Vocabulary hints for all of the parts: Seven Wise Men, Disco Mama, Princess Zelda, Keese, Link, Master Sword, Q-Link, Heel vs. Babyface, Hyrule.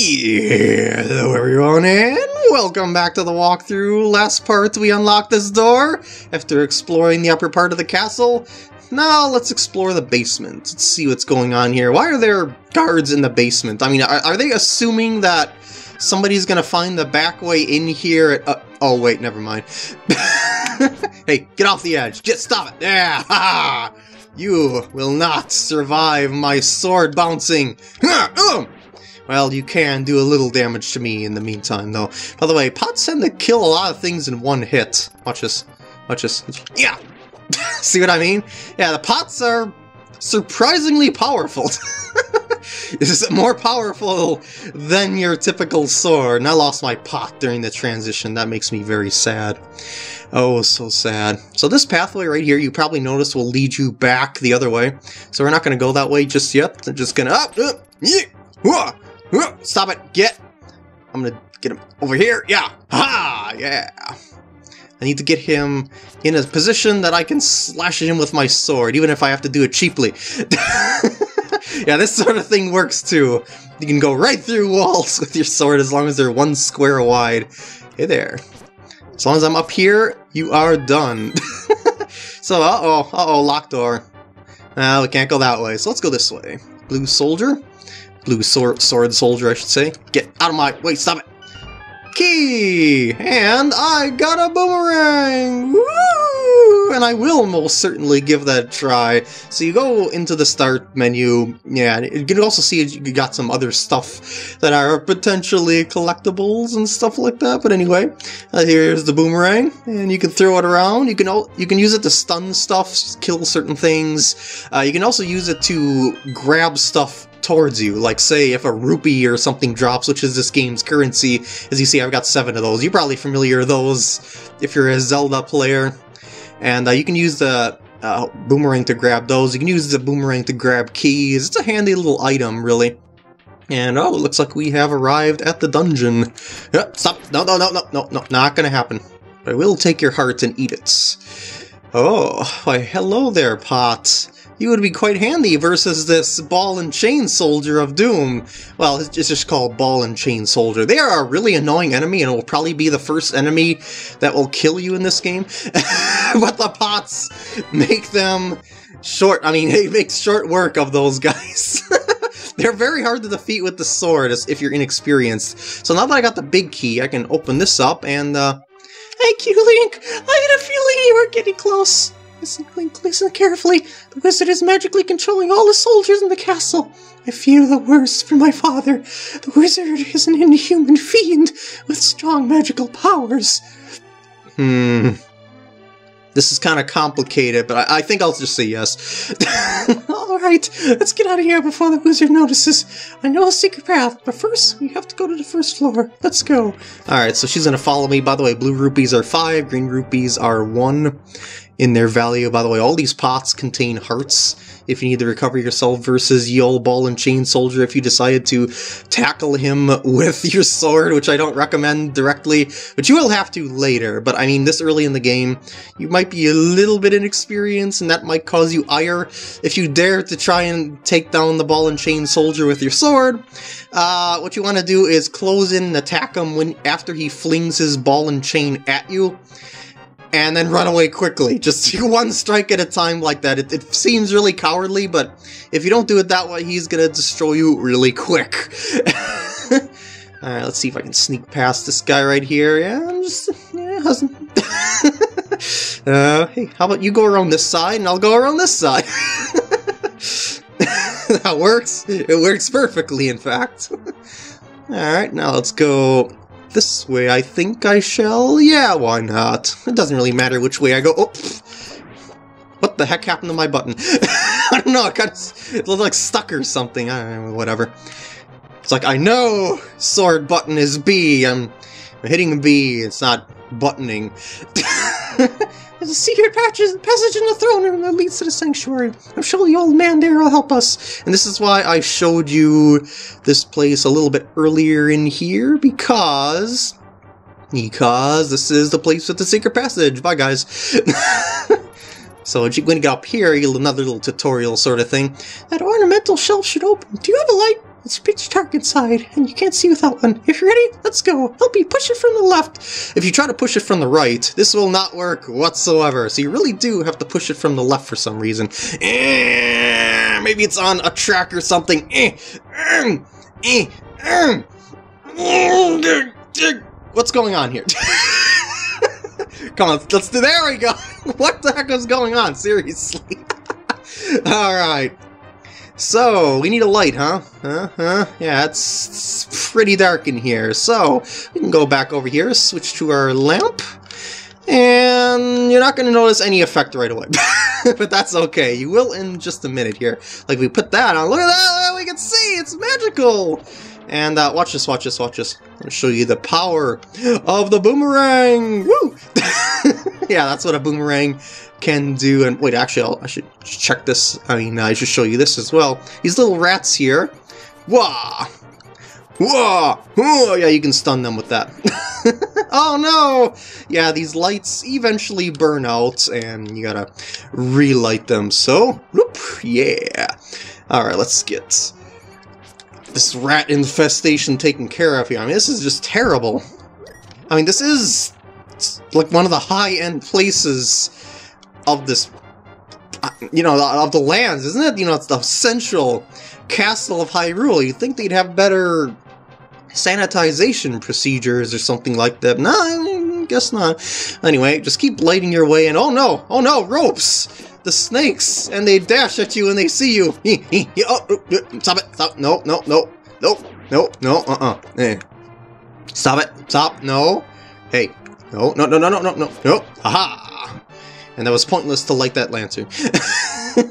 Hello everyone and welcome back to the walkthrough. Last part we unlocked this door after exploring the upper part of the castle. Now let's explore the basement. Let's see what's going on here. Why are there guards in the basement? I mean, are they assuming that somebody's gonna find the back way in here at, oh wait, never mind. Hey, get off the edge. Just stop it. Yeah, ha! You will not survive my sword bouncing. Well, you can do a little damage to me in the meantime, though. By the way, pots tend to kill a lot of things in one hit. Watch this. Watch this. Yeah! See what I mean? Yeah, the pots are surprisingly powerful. This is more powerful than your typical sword. And I lost my pot during the transition. That makes me very sad. Oh, so sad. So this pathway right here, you probably noticed, will lead you back the other way. So we're not going to go that way just yet. We're just going to... Stop it! Get! I'm gonna get him over here! Yeah! Ha! Yeah! I need to get him in a position that I can slash him with my sword, even if I have to do it cheaply. Yeah, this sort of thing works too. You can go right through walls with your sword as long as they're one square wide. Hey there. As long as I'm up here, you are done. So, uh-oh, locked door. We can't go that way, so let's go this way. Blue soldier? Blue sword soldier, I should say. Get out of my way, stop it! Key! And I got a boomerang! Woo! And I will most certainly give that a try. So you go into the start menu, yeah, you can also see you got some other stuff that are potentially collectibles and stuff like that, but anyway, here's the boomerang, and you can throw it around. You can use it to stun stuff, kill certain things. You can also use it to grab stuff towards you, like say if a rupee or something drops, which is this game's currency. As you see, I've got 7 of those. You're probably familiar with those if you're a Zelda player. And you can use the boomerang to grab those. You can use the boomerang to grab keys. It's a handy little item, really. And oh, it looks like we have arrived at the dungeon. Stop! No, not gonna happen. But I will take your heart and eat it. Oh, why hello there, Pot. You would be quite handy versus this ball and chain soldier of doom. Well, it's just called ball and chain soldier. They are a really annoying enemy, and it will probably be the first enemy that will kill you in this game. But the pots make them short. I mean, they make short work of those guys. They're very hard to defeat with the sword if you're inexperienced. So now that I got the big key, I can open this up and, Hey, Q-Link! I had a feeling you were getting close! Listen, Link, listen carefully. The wizard is magically controlling all the soldiers in the castle. I fear the worst for my father. The wizard is an inhuman fiend with strong magical powers. This is kind of complicated, but I think I'll just say yes. Alright, let's get out of here before the wizard notices. I know a secret path, but first, we have to go to the first floor. Let's go. Alright, so she's gonna follow me. By the way, blue rupees are 5, green rupees are 1 in their value. By the way, all these pots contain hearts if you need to recover yourself versus ye olde ball and chain soldier if you decided to tackle him with your sword, which I don't recommend directly, but you will have to later. But I mean, this early in the game, you might be a little bit inexperienced, and that might cause you ire if you dare to try and take down the ball and chain soldier with your sword. What you want to do is close in and attack him after he flings his ball and chain at you, and then run away quickly. Just one strike at a time like that. It seems really cowardly, but if you don't do it that way, he's gonna destroy you really quick. Alright, let's see if I can sneak past this guy right here. Yeah, I'm just... yeah, husband. Hey, how about you go around this side, and I'll go around this side. That works. It works perfectly, in fact. Alright, now let's go... this way, I think I shall. Yeah, why not? It doesn't really matter which way I go. Oh, what the heck happened to my button? I don't know, it looked like stuck or something. I don't know, whatever. It's like, I know sword button is B. I'm hitting B, it's not buttoning. There's a secret passage in the throne room that leads to the sanctuary. I'm sure the old man there will help us. And this is why I showed you this place a little bit earlier in here, because this is the place with the secret passage. Bye, guys. So when you get up here, you'll have another little tutorial sort of thing. That ornamental shelf should open. Do you have a light? It's pitch dark inside, and you can't see without one. If you're ready, let's go. Help me push it from the left. If you try to push it from the right, this will not work whatsoever. So you really do have to push it from the left for some reason. Maybe it's on a track or something. What's going on here? Come on, let's do. There we go. What the heck is going on? Seriously. All right. So, we need a light, huh? Yeah, it's pretty dark in here. So, we can go back over here, switch to our lamp, and you're not going to notice any effect right away. But that's okay. You will in just a minute here. Like, we put that on. Look at that! We can see! It's magical! And watch this, watch this, watch this. I'll show you the power of the boomerang! Woo! Yeah, that's what a boomerang can do. And wait, actually, I should check this. I mean, I should show you this as well. These little rats here. Wah! Wah! Oh, yeah, you can stun them with that. Oh no! Yeah, these lights eventually burn out, and you gotta relight them. So, whoop, yeah. Alright, let's get this rat infestation taken care of here. I mean, this is just terrible. I mean, this is like one of the high-end places of this, you know, of the lands, isn't it? You know, it's the central castle of Hyrule. You'd think they'd have better sanitization procedures or something like that. No, I guess not. Anyway, just keep lighting your way in. Oh no, ropes! The snakes! And they dash at you when they see you! Oh, stop it! Stop! No, no, no, no, no, no, eh. Stop it! Stop! No! Hey! No, no, no, no, no, no, no, no! Aha! And that was pointless to light that lantern.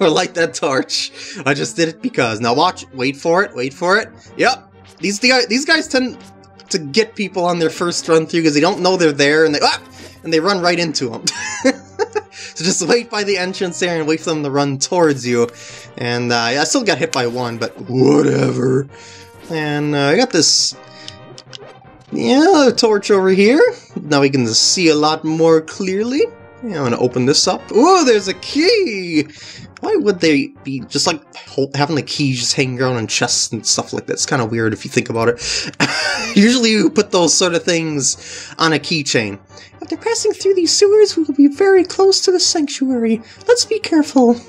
Or light that torch. I just did it because. Now watch. Wait for it. Wait for it. Yep. These guys tend to get people on their first run through because they don't know they're there and they run right into them. So just wait by the entrance there and wait for them to run towards you. And yeah, I still got hit by one, but whatever. And I got this. Yeah, torch over here. Now we can see a lot more clearly. Yeah, I'm gonna open this up. Oh, there's a key! Why would they be just like having the key just hanging around on chests and stuff like that? It's kind of weird if you think about it. Usually you put those sort of things on a keychain. After passing through these sewers, we will be very close to the sanctuary. Let's be careful.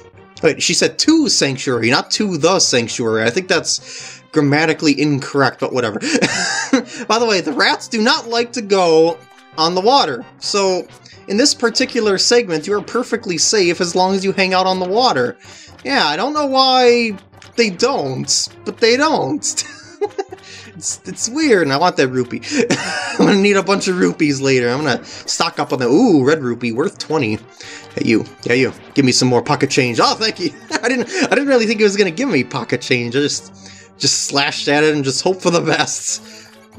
Wait, she said to sanctuary, not to the sanctuary. I think that's grammatically incorrect, but whatever. By the way, the rats do not like to go on the water, so in this particular segment, you are perfectly safe as long as you hang out on the water. Yeah, I don't know why they don't, but they don't. It's weird, and I want that rupee. I'm gonna need a bunch of rupees later. I'm gonna stock up on that. Ooh, red rupee, worth 20. Hey, you. Yeah, you. Give me some more pocket change. Oh, thank you. I didn't really think it was gonna give me pocket change. I just slashed at it and just hoped for the best.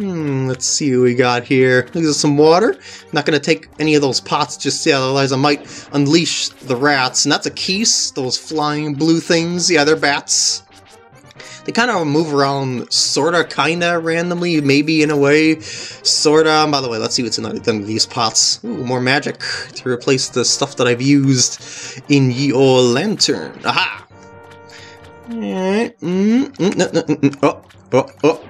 Let's see what we got here. Look at some water. I'm not going to take any of those pots just yet, otherwise I might unleash the rats. And that's a keese, those flying blue things. Yeah, they're bats. They kind of move around sorta, kinda, randomly, maybe in a way, sorta. By the way, let's see what's in these pots. Ooh, more magic to replace the stuff that I've used in ye ol' lantern. Aha! Oh, oh, oh.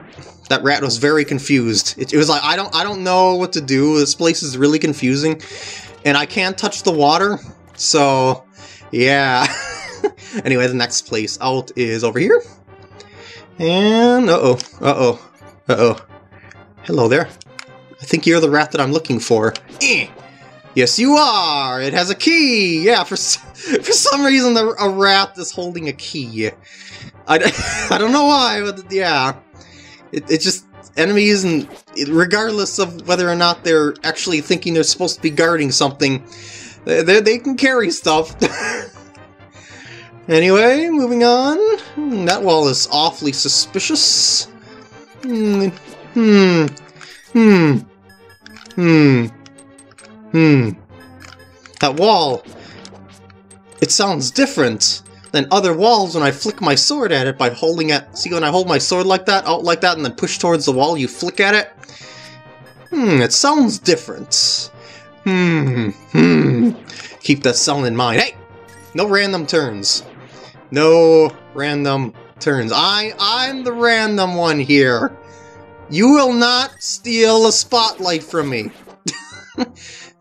That rat was very confused. It was like, I don't know what to do. This place is really confusing. And I can't touch the water. So, yeah. Anyway, the next place out is over here. And, uh-oh, uh-oh, uh-oh. Hello there. I think you're the rat that I'm looking for. Yes, you are! It has a key! Yeah, for some reason, a rat is holding a key. I don't know why, but yeah. It just, enemies, and regardless of whether or not they're actually thinking they're supposed to be guarding something, they can carry stuff. Anyway, moving on. That wall is awfully suspicious. That wall, it sounds different than other walls when I flick my sword at it by holding it. See, when I hold my sword like that, out like that, and then push towards the wall, you flick at it? It sounds different. Keep that sound in mind. Hey! No random turns. No random turns. I'm the random one here. You will not steal a spotlight from me.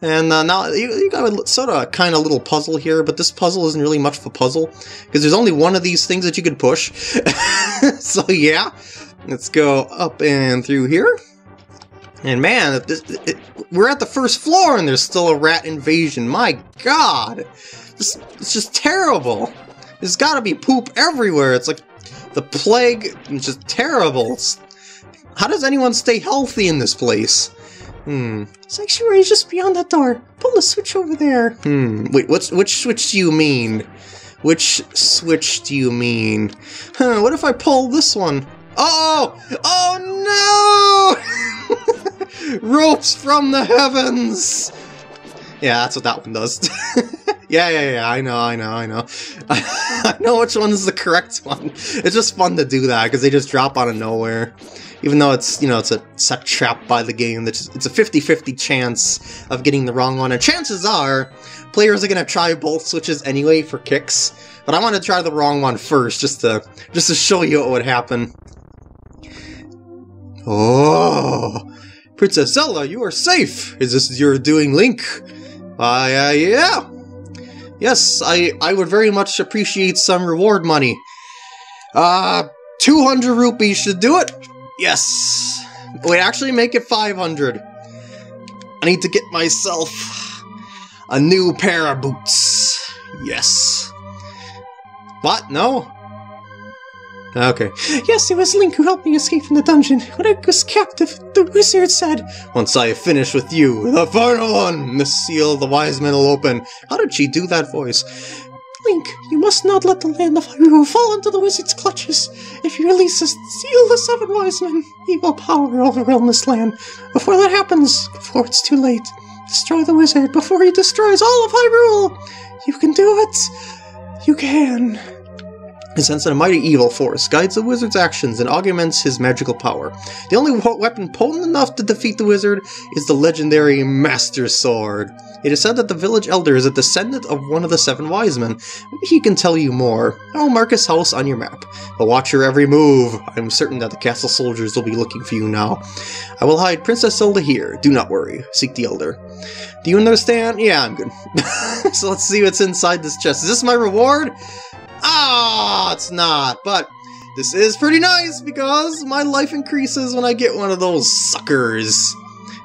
And now you got a sort of kind of little puzzle here, but this puzzle isn't really much of a puzzle because there's only one of these things that you could push. So yeah, let's go up and through here. And man, if this, we're at the first floor and there's still a rat invasion. My God, it's just terrible. There's got to be poop everywhere. It's like the plague. It's just terrible. How does anyone stay healthy in this place? Sanctuary is just beyond that door. Pull the switch over there. Wait, which switch do you mean? Which switch do you mean? Huh, what if I pull this one? Oh! Oh no! Ropes from the heavens! Yeah, that's what that one does. Yeah, I know. I know which one is the correct one. It's just fun to do that, because they just drop out of nowhere. Even though it's, you know, it's a set trap by the game, it's a 50-50 chance of getting the wrong one. And chances are, players are going to try both switches anyway for kicks. But I want to try the wrong one first, just to show you what would happen. Oh! Princess Zelda, you are safe! Is this your doing, Link? Yeah! Yes, I would very much appreciate some reward money. 200 rupees should do it! Yes! Wait, actually make it 500. I need to get myself a new pair of boots. Yes. What? No? Okay. Yes, it was Link who helped me escape from the dungeon. When I was captive, the wizard said, "Once I finish with you, the final one, the seal of the wise men will open." How did she do that voice? Link, you must not let the land of Hyrule fall into the wizard's clutches. If you release us, seal the Seven Wise Men. Evil power will overwhelm this land. Before that happens, before it's too late, destroy the wizard before he destroys all of Hyrule. You can do it. You can. I sense that a mighty evil force guides the wizard's actions and augments his magical power. The only weapon potent enough to defeat the wizard is the legendary Master Sword. It is said that the village elder is a descendant of one of the Seven Wise Men. He can tell you more. I'll mark his house on your map. But watch your every move. I'm certain that the castle soldiers will be looking for you now. I will hide Princess Zelda here. Do not worry. Seek the elder. Do you understand? Yeah, I'm good. So let's see what's inside this chest. Is this my reward? Ah, it's not, but this is pretty nice because my life increases when I get one of those suckers.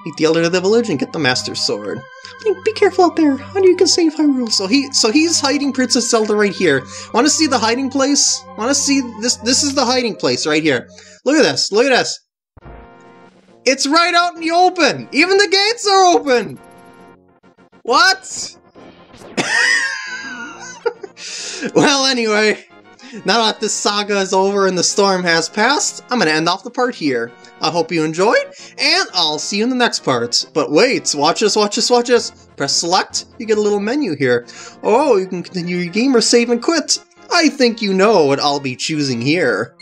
Meet the elder of the village and get the Master Sword. Link, be careful out there. I know you can save Hyrule. So he's hiding Princess Zelda right here. Want to see the hiding place? Want to see this? This is the hiding place right here. Look at this. Look at this. It's right out in the open. Even the gates are open. What? Well, anyway, now that this saga is over and the storm has passed, I'm going to end off the part here. I hope you enjoyed, and I'll see you in the next part. But wait, watch this. Press select, you get a little menu here. Oh, you can continue your game or save and quit. I think you know what I'll be choosing here.